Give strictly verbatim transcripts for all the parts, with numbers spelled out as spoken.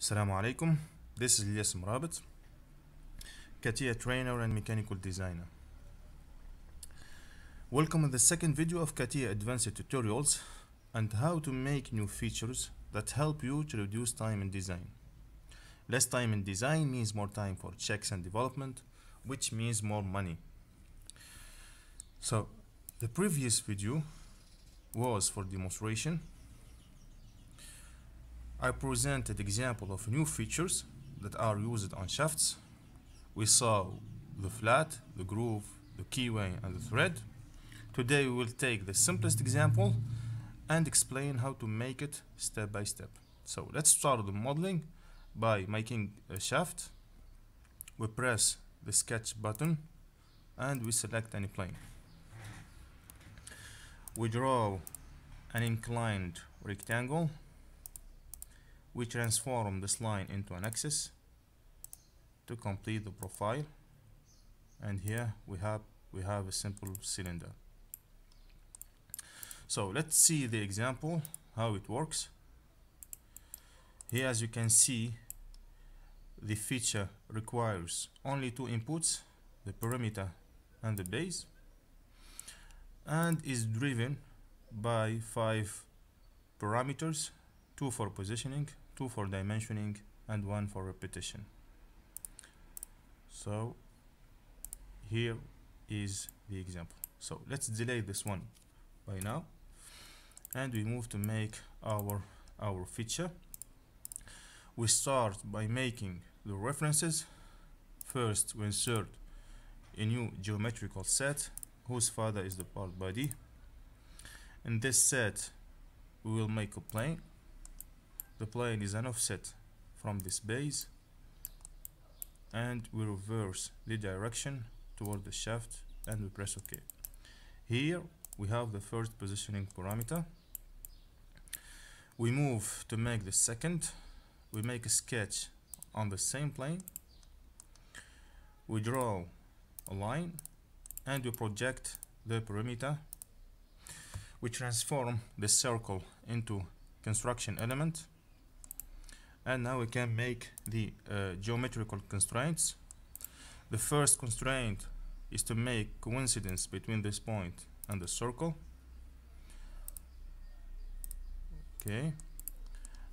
Assalamu alaikum. This is Elyes Mrabet, CATIA trainer and mechanical designer. Welcome to the second video of CATIA advanced tutorials and how to make new features that help you to reduce time in design. Less time in design means more time for checks and development, which means more money. So the previous video was for demonstration. I presented example of new features that are used on shafts. We saw the flat, the groove, the keyway and the thread. Today we will take the simplest example and explain how to make it step by step. So let's start the modeling by making a shaft. We press the sketch button and we select any plane. We draw an inclined rectangle. We transform this line into an axis to complete the profile, and here we have we have a simple cylinder. So let's see the example how it works. Here, as you can see, the feature requires only two inputs, the perimeter and the base, and is driven by five parameters: two for positioning, two for dimensioning, and one for repetition. So here is the example. So let's delay this one by now, and we move to make our our feature. We start by making the references. First, we insert a new geometrical set whose father is the part body. In this set, we will make a plane. The plane is an offset from this base, and we reverse the direction toward the shaft and we press OK. Here we have the first positioning parameter. We move to make the second. We make a sketch on the same plane. We draw a line and we project the perimeter. We transform the circle into construction element. And now we can make the uh, geometrical constraints. The first constraint is to make coincidence between this point and the circle. Okay.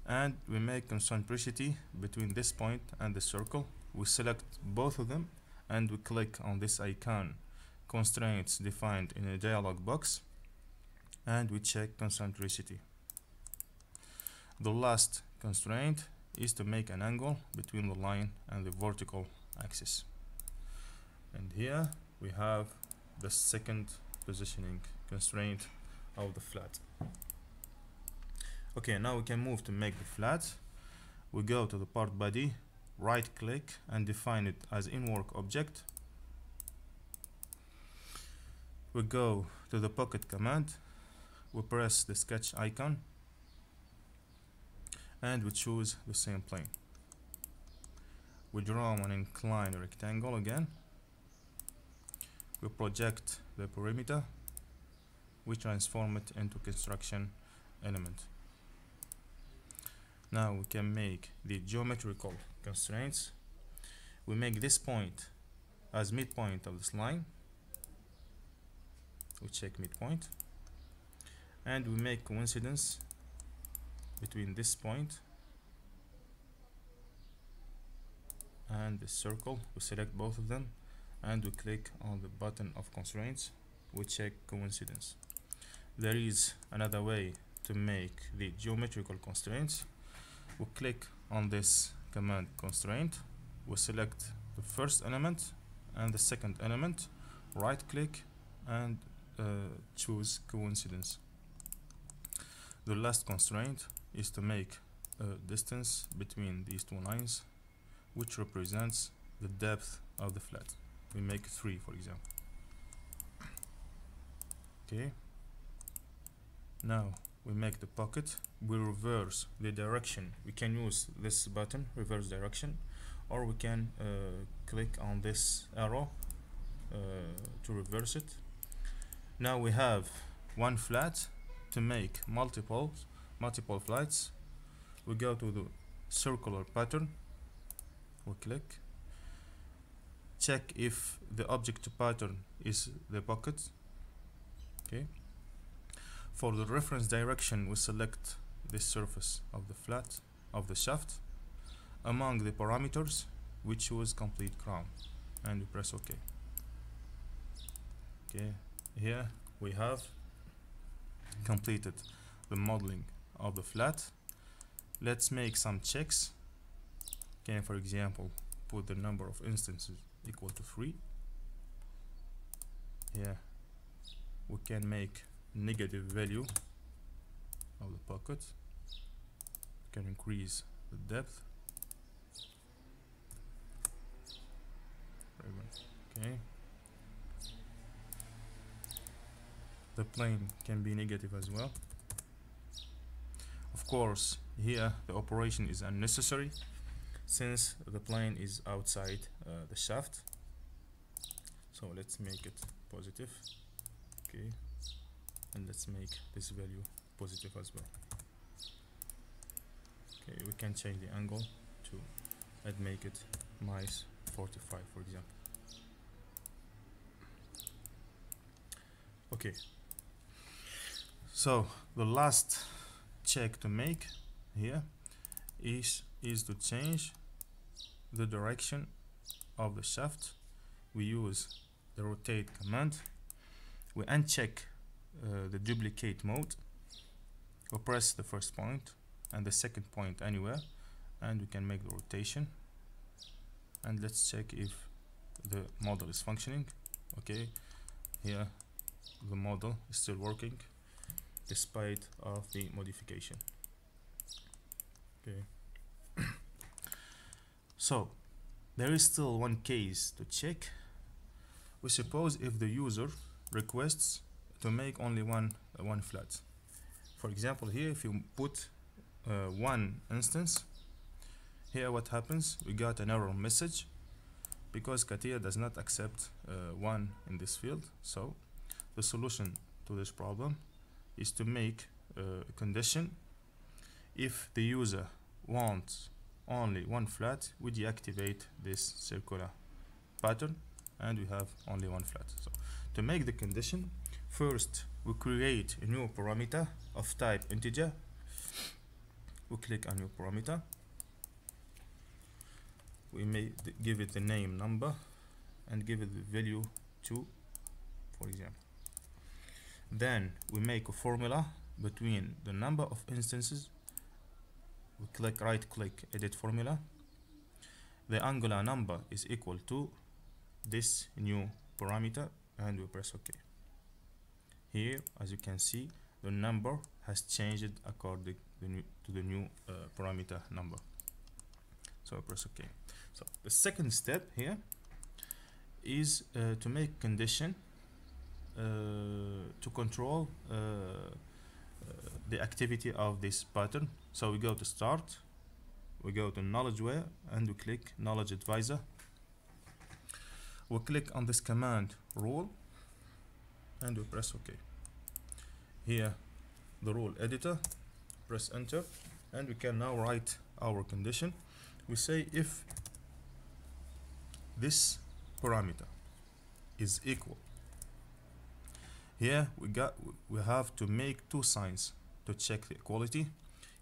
And we make concentricity between this point and the circle. We select both of them and we click on this icon, constraints defined in a dialog box, and we check concentricity. The last constraint is to make an angle between the line and the vertical axis. And here we have the second positioning constraint of the flat. Okay, now we can move to make the flat. We go to the part body, right click and define it as in-work object. We go to the pocket command. We press the sketch icon and we choose the same plane. We draw an inclined rectangle again. We project the perimeter. We transform it into construction element. Now we can make the geometrical constraints. We make this point as midpoint of this line. We check midpoint. And we make coincidence between this point and the circle. We select both of them and we click on the button of constraints. We check coincidence. There is another way to make the geometrical constraints. We click on this command constraint. We select the first element and the second element, right click and uh, choose coincidence. The last constraint is to make a distance between these two lines, which represents the depth of the flat. We make three, for example. Okay. Now we make the pocket. We reverse the direction. We can use this button, reverse direction, or we can uh, click on this arrow uh, to reverse it. Now we have one flat. To make multiple multiple flights, we go to the circular pattern. We click, check if the object pattern is the pocket. Okay, for the reference direction we select the surface of the flat of the shaft among the parameters, we choose complete crown and we press OK. Okay, here we have completed the modeling of the flat. Let's make some checks. Can, for example, put the number of instances equal to three. Here we can make negative value of the pocket. We can increase the depth. Okay. The plane can be negative as well. Of course, here the operation is unnecessary since the plane is outside uh, the shaft. So let's make it positive. Okay, and let's make this value positive as well. Okay, we can change the angle to, and make it minus forty-five, for example. Okay, so the last check to make here is is to change the direction of the shaft. We use the rotate command. We uncheck uh, the duplicate mode. We press the first point and the second point anywhere, and we can make the rotation. And let's check if the model is functioning. Okay, here the model is still working despite of the modification. Okay. So there is still one case to check. We suppose if the user requests to make only one uh, one flat. For example, here if you put uh, one instance, here what happens? We got an error message because CATIA does not accept uh, one in this field. So the solution to this problem is to make uh, a condition. If the user wants only one flat, we deactivate this circular pattern and we have only one flat. So to make the condition, first we create a new parameter of type integer. We click on new parameter. We may give it the name number and give it the value two, for example. Then we make a formula between the number of instances. We click right click edit formula. The angular number is equal to this new parameter and we press OK. Here, as you can see, the number has changed according to the new uh, parameter number. So I press OK. So the second step here is uh, to make condition Uh, to control uh, uh, the activity of this pattern. So we go to start, we go to knowledgeware and we click knowledge advisor. We click on this command rule and we press OK. Here the rule editor, press enter, and we can now write our condition. We say if this parameter is equal. Here we got we have to make two signs to check the equality.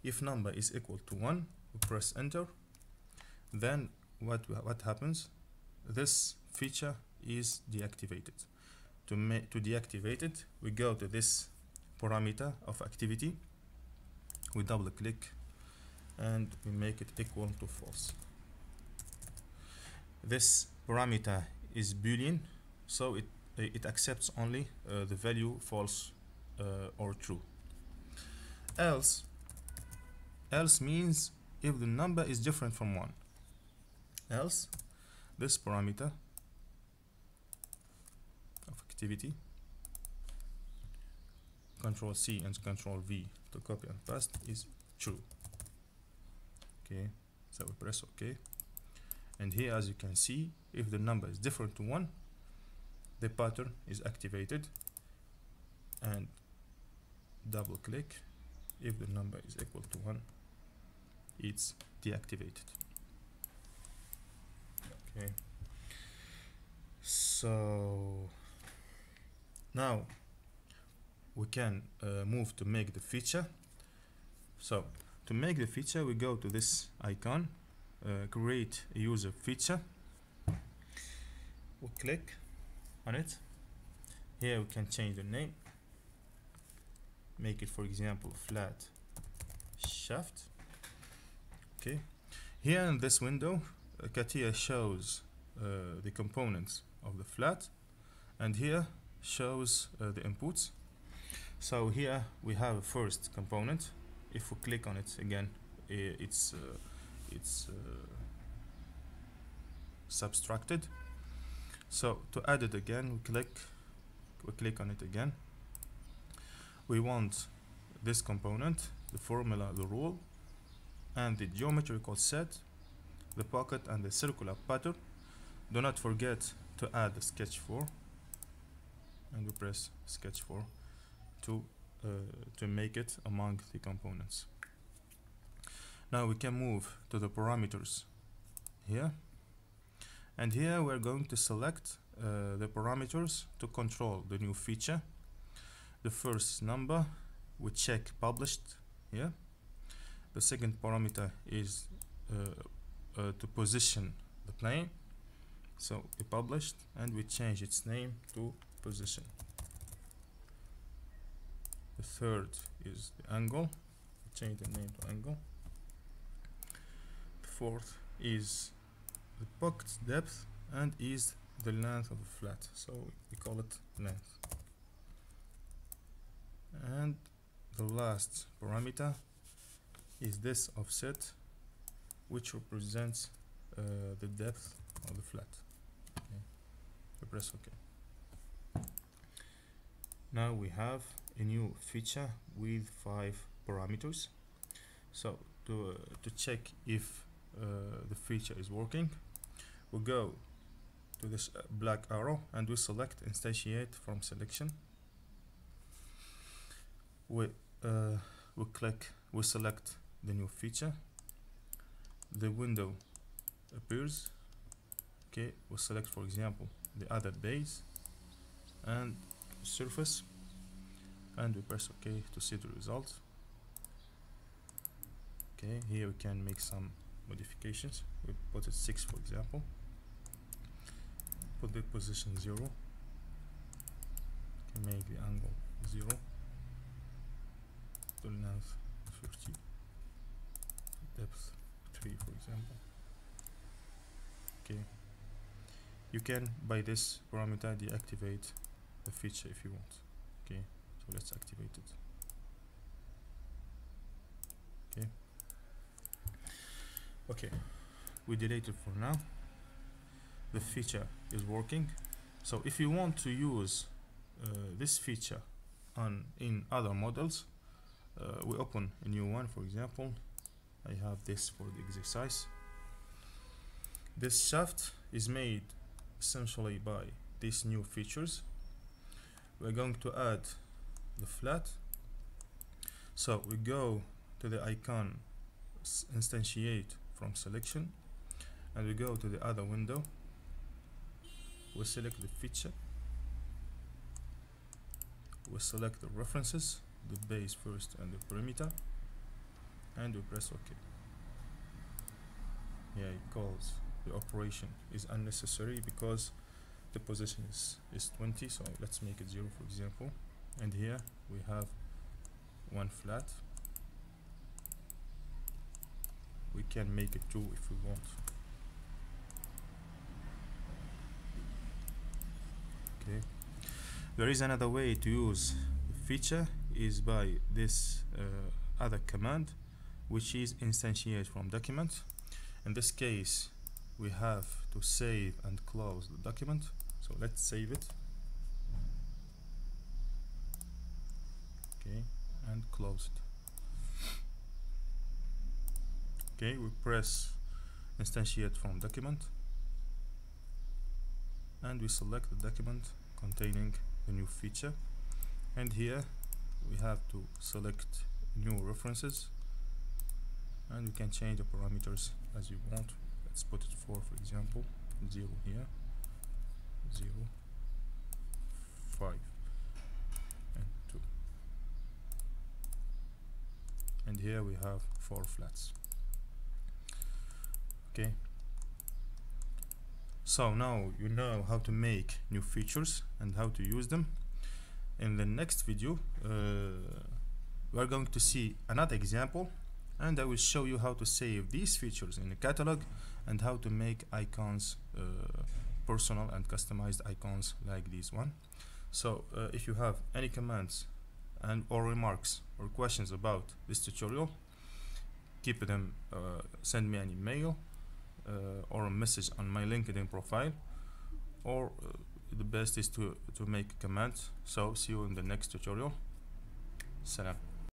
If number is equal to one, we press enter. Then what what happens? This feature is deactivated. To make to deactivate it, we go to this parameter of activity. We double click and we make it equal to false. This parameter is Boolean, so it it accepts only uh, the value false uh, or true. Else, else means if the number is different from one. Else, this parameter of activity, control C and control V to copy and paste, is true. Okay, so we press OK. And here, as you can see, if the number is different to one, the pattern is activated. And double click if the number is equal to one, it's deactivated. Okay. So now we can uh, move to make the feature. So to make the feature, we go to this icon, uh, create a user feature. We click on it. Here we can change the name. Make it, for example, flat shaft. Okay. Here in this window, uh, CATIA shows uh, the components of the flat, and here shows uh, the inputs. So here we have a first component. If we click on it again, it's uh, it's uh, subtracted. So to add it again, we click we click on it again. We want this component, the formula, the rule, and the geometrical set, the pocket, and the circular pattern. Do not forget to add the sketch four, and we press sketch four to uh, to make it among the components. Now we can move to the parameters here, and here we're going to select uh, the parameters to control the new feature. The first number, we check published here. The second parameter is uh, uh, to position the plane. So we published, and we change its name to position. The third is the angle. We change the name to angle. The fourth is the pocket depth, and is the length of the flat. So we call it length. And the last parameter is this offset, which represents uh, the depth of the flat. Okay. We press OK. Now we have a new feature with five parameters. So to, uh, to check if uh, the feature is working, we go to this black arrow and we select instantiate from selection. We uh, we click we select the new feature. The window appears. Okay, we select, for example, the other base and surface, and we press OK to see the result. Okay, here we can make some modifications. We put it six, for example. Put the position zero. Can make the angle zero. Length fifty, depth three, for example. Okay, you can by this parameter deactivate the feature if you want. Okay, so let's activate it. Okay, okay, we delete it for now. The feature is working. So if you want to use uh, this feature on in other models, Uh, we open a new one. For example, I have this for the exercise. This shaft is made essentially by these new features. We're going to add the flat. So we go to the icon instantiate from selection, and we go to the other window. We select the feature. We select the references, the base first and the perimeter, and we press OK. Yeah, it calls the operation is unnecessary because the position is, is twenty, so let's make it zero, for example. And here we have one flat. We can make it two if we want. Okay, there is another way to use the feature, is by this uh, other command, which is instantiate from document. In this case, we have to save and close the document, so let's save it. Okay, and close it. Okay, we press instantiate from document, and we select the document containing the new feature, and here we have to select new references, and you can change the parameters as you want. Let's put it for for example zero here, zero, five, and two, and here we have four flats. Okay, so now you know how to make new features and how to use them. In the next video uh, we are going to see another example, and I will show you how to save these features in a catalog and how to make icons, uh, personal and customized icons like this one. So uh, if you have any comments and or remarks or questions about this tutorial, keep them, uh, send me an email uh, or a message on my LinkedIn profile, or uh, the best is to to make a comment. So see you in the next tutorial. Salam.